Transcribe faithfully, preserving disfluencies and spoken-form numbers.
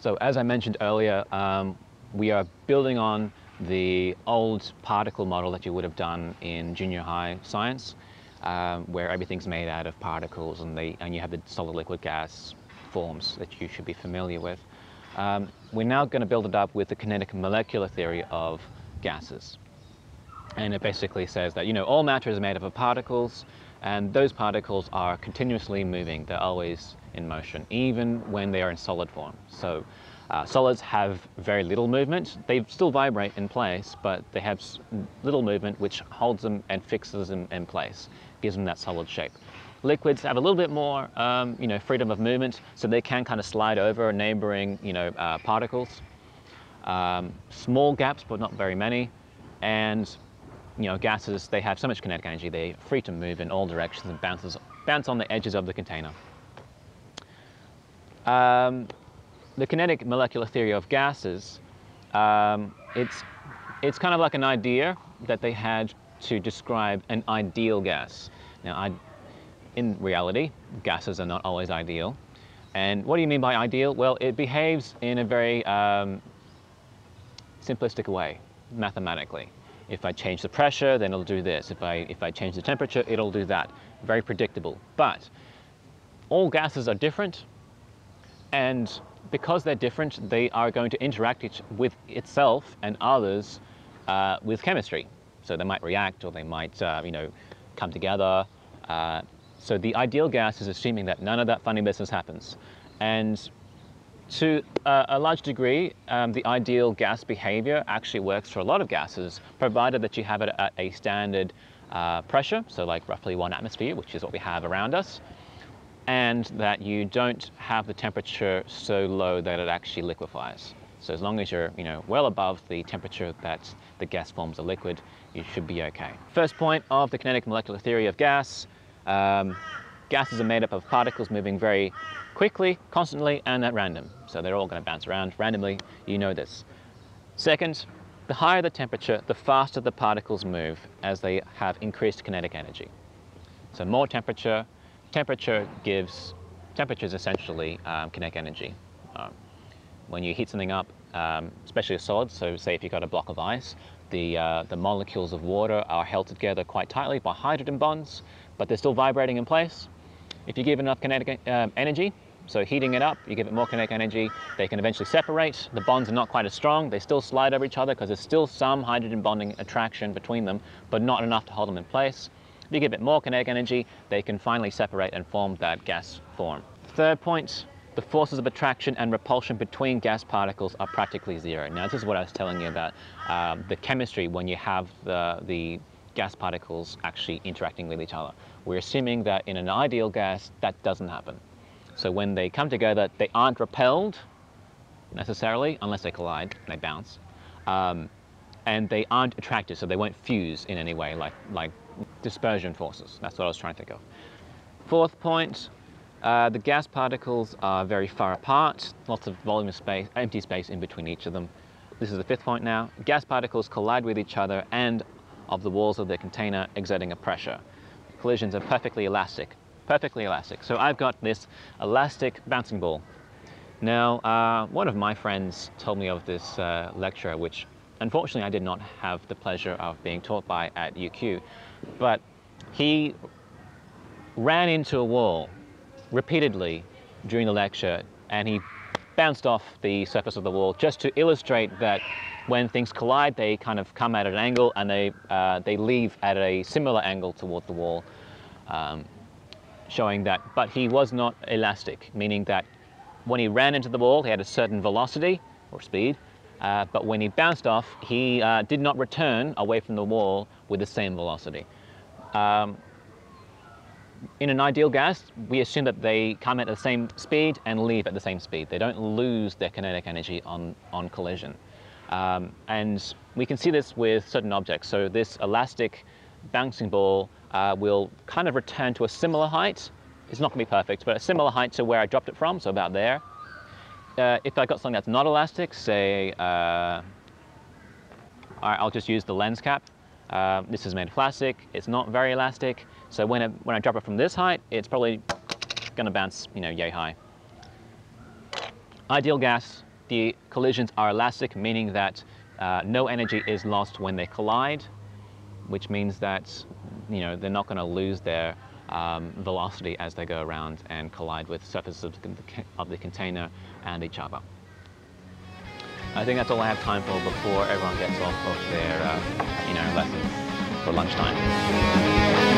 So as I mentioned earlier, um, we are building on the old particle model that you would have done in junior high science, um, where everything's made out of particles and, they, and you have the solid, liquid, gas forms that you should be familiar with. Um, we're now going to build it up with the kinetic molecular theory of gases. And it basically says that, you know, all matter is made up of particles, and those particles are continuously moving. They're always in motion, even when they are in solid form. So uh, solids have very little movement. They still vibrate in place, but they have little movement, which holds them and fixes them in place, gives them that solid shape. Liquids have a little bit more, um, you know, freedom of movement, so they can kind of slide over neighboring, you know, uh, particles. Um, small gaps, but not very many. And, you know, gases, they have so much kinetic energy, they're free to move in all directions and bounces, bounce on the edges of the container. Um, the kinetic molecular theory of gases, um, it's, it's kind of like an idea that they had to describe an ideal gas. Now, I, in reality, gases are not always ideal. And what do you mean by ideal? Well, it behaves in a very um, simplistic way, mathematically. If I change the pressure, then it'll do this. If I, if I change the temperature, it'll do that. Very predictable. But all gases are different, and because they're different, they are going to interact each, with itself and others uh, with chemistry. So they might react, or they might, uh, you know, come together. Uh, so the ideal gas is assuming that none of that funny business happens. And to uh, a large degree, um, the ideal gas behavior actually works for a lot of gases, provided that you have it at a standard uh, pressure, so like roughly one atmosphere, which is what we have around us, and that you don't have the temperature so low that it actually liquefies. So as long as you're, you know, well above the temperature that the gas forms a liquid, you should be okay. First point of the kinetic molecular theory of gas. Um, gases are made up of particles moving very quickly, constantly, and at random. So they're all going to bounce around randomly. You know this. Second, the higher the temperature, the faster the particles move as they have increased kinetic energy. So more temperature, temperature gives, temperature is essentially um, kinetic energy. Um, when you heat something up, um, especially a solid, so say if you've got a block of ice, the, uh, the molecules of water are held together quite tightly by hydrogen bonds, but they're still vibrating in place. If you give enough kinetic um, energy, so heating it up, you give it more kinetic energy, they can eventually separate. The bonds are not quite as strong. They still slide over each other because there's still some hydrogen bonding attraction between them, but not enough to hold them in place. If you give it more kinetic energy, they can finally separate and form that gas form. Third point, the forces of attraction and repulsion between gas particles are practically zero. Now, this is what I was telling you about um, the chemistry when you have the, the gas particles actually interacting with each other. We're assuming that in an ideal gas, that doesn't happen. So when they come together, they aren't repelled necessarily, unless they collide and they bounce. Um, and they aren't attracted, so they won't fuse in any way, like, like dispersion forces. That's what I was trying to think of. Fourth point, uh, the gas particles are very far apart, lots of volume of space, empty space in between each of them. This is the fifth point now. Gas particles collide with each other and of the walls of their container, exerting a pressure. Collisions are perfectly elastic, perfectly elastic. So I've got this elastic bouncing ball. Now, uh, one of my friends told me of this uh, lecture, which unfortunately I did not have the pleasure of being taught by at U Q, but he ran into a wall repeatedly during the lecture, and he bounced off the surface of the wall just to illustrate that when things collide, they kind of come at an angle and they, uh, they leave at a similar angle toward the wall, um, showing that, but he was not elastic, meaning that when he ran into the wall, he had a certain velocity or speed, uh, but when he bounced off, he uh, did not return away from the wall with the same velocity. Um, in an ideal gas, we assume that they come at the same speed and leave at the same speed. They don't lose their kinetic energy on, on collision. Um, and we can see this with certain objects. So this elastic bouncing ball uh, will kind of return to a similar height. It's not going to be perfect, but a similar height to where I dropped it from, so about there. Uh, if I got something that's not elastic, say, uh, I'll just use the lens cap. Uh, this is made of plastic. It's not very elastic. So when, it, when I drop it from this height, it's probably going to bounce, you know, yay high. Ideal gas, the collisions are elastic, meaning that uh, no energy is lost when they collide, which means that, you know, they're not going to lose their um, velocity as they go around and collide with surfaces of the, of the container and each other. I think that's all I have time for before everyone gets off of their uh, you know, lessons for lunchtime.